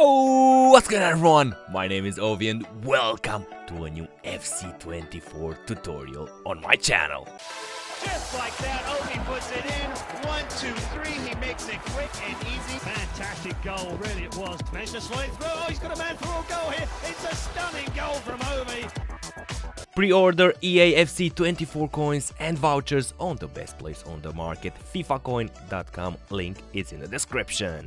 Yo, what's going on, everyone? My name is Ovvy and welcome to a new FC 24 tutorial on my channel. Just like that, Ovvy puts it in. 1, 2, 3, he makes it quick and easy. Fantastic goal, really it was. Managed to slide through. Oh, he's got a man through a goal here. It's a stunning goal from Ovvy. Pre-order EA FC 24 coins and vouchers on the best place on the market, fifacoin.com. Link is in the description.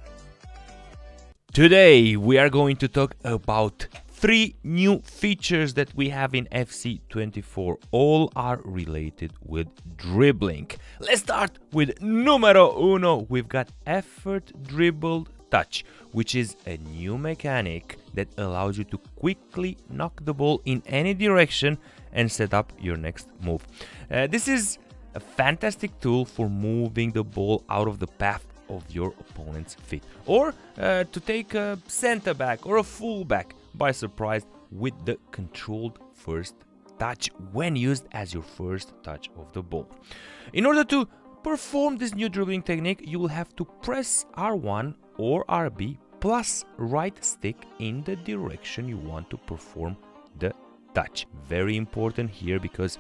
Today we are going to talk about 3 new features that we have in FC 24. All are related with dribbling. Let's start with numero uno. We've got Efford Dribble Touch, which is a new mechanic that allows you to quickly knock the ball in any direction and set up your next move. This is a fantastic tool for moving the ball out of the path of your opponent's feet, or to take a center back or a full back by surprise with the controlled first touch when used as your first touch of the ball. In order to perform this new dribbling technique, you will have to press R1 or RB plus right stick in the direction you want to perform the touch. Very important here, because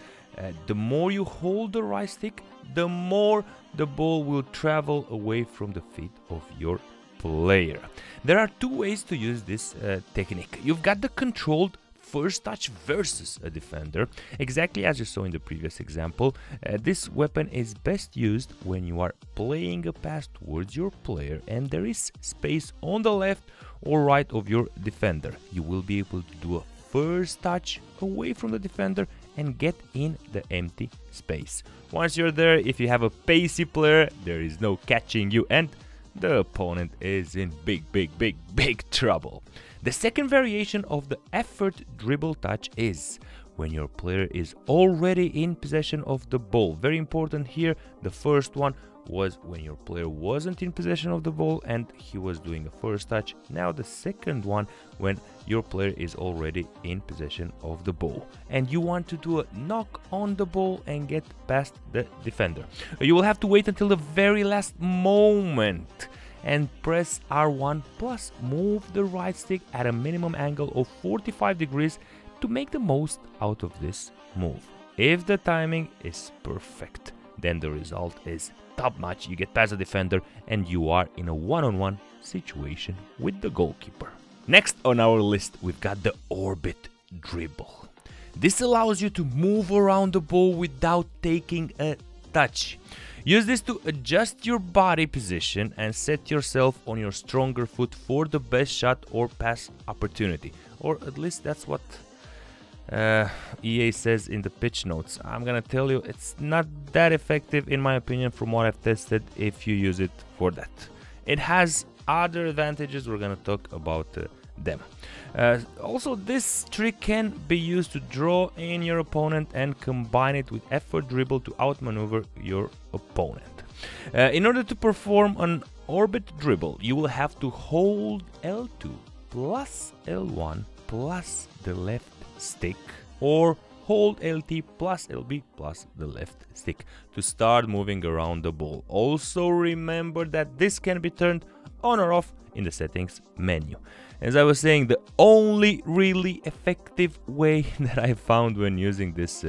the more you hold the right stick, the more the ball will travel away from the feet of your player. There are 2 ways to use this technique. You've got the controlled first touch versus a defender, exactly as you saw in the previous example. This weapon is best used when you are playing a pass towards your player and there is space on the left or right of your defender. You will be able to do a first touch away from the defender and get in the empty space. Once you're there, if you have a pacey player, there is no catching you and the opponent is in big trouble. The second variation of the Efford Dribble Touch is when your player is already in possession of the ball. Very important here, the first one was when your player wasn't in possession of the ball and he was doing a first touch. Now the second one, when your player is already in possession of the ball and you want to do a knock on the ball and get past the defender. You will have to wait until the very last moment and press R1 plus move the right stick at a minimum angle of 45 degrees to make the most out of this move. If the timing is perfect, then the result is top-notch. You get past the defender and you are in a one-on-one situation with the goalkeeper. Next on our list, we've got the Orbit Dribble. This allows you to move around the ball without taking a touch. Use this to adjust your body position and set yourself on your stronger foot for the best shot or pass opportunity. Or at least that's what EA says in the pitch notes. I'm gonna tell you, it's not that effective in my opinion from what I've tested if you use it for that. It has other advantages, we're gonna talk about them. Also, this trick can be used to draw in your opponent and combine it with Efford Dribble to outmaneuver your opponent. In order to perform an Orbit Dribble, you will have to hold L2 plus L1 plus the left stick, or hold LT plus LB plus the left stick to start moving around the ball. Also remember that this can be turned on or off in the settings menu. As I was saying, the only really effective way that I found when using this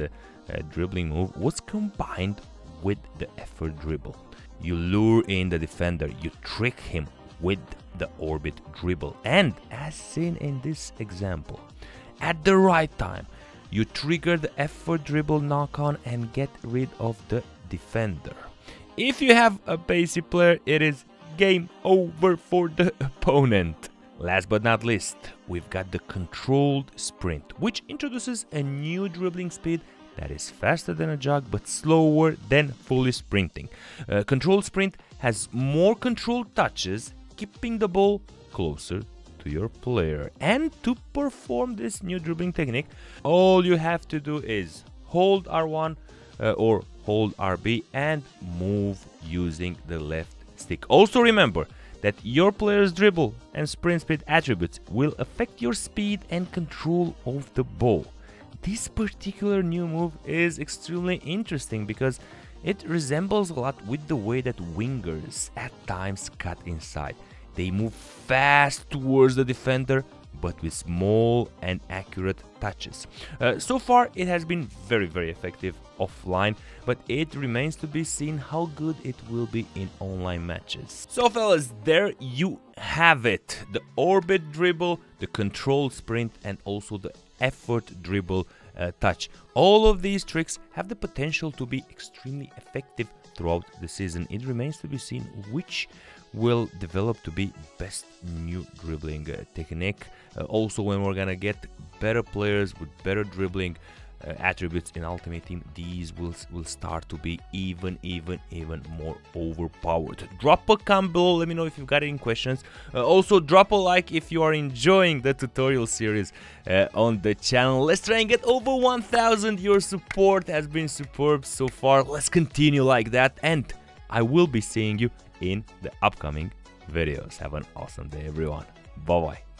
dribbling move was combined with the Efford Dribble. You lure in the defender, you trick him with the Orbit Dribble, and as seen in this example, at the right time, you trigger the Efford Dribble knock on and get rid of the defender. If you have a pacey player, it is game over for the opponent. Last but not least, we've got the controlled sprint, which introduces a new dribbling speed that is faster than a jog but slower than fully sprinting. Controlled sprint has more controlled touches, keeping the ball closer to your player. And to perform this new dribbling technique, all you have to do is hold R1 or hold RB and move using the left stick. Also remember that your player's dribble and sprint speed attributes will affect your speed and control of the ball. This particular new move is extremely interesting because it resembles a lot with the way that wingers at times cut inside. They move fast towards the defender, but with small and accurate touches. So far it has been very, very effective offline, but it remains to be seen how good it will be in online matches. So fellas, there you have it. The Orbit Dribble, the Control Sprint, and also the Efford Dribble Touch. All of these tricks have the potential to be extremely effective throughout the season. It remains to be seen which will develop to be best new dribbling technique. Also, when we're gonna get better players with better dribbling attributes in Ultimate Team, these will start to be even more overpowered. Drop a comment below, let me know if you've got any questions. Also drop a like if you are enjoying the tutorial series on the channel. Let's try and get over 1000. Your support has been superb so far. Let's continue like that, and I will be seeing you in the upcoming videos. Have an awesome day, everyone. Bye bye.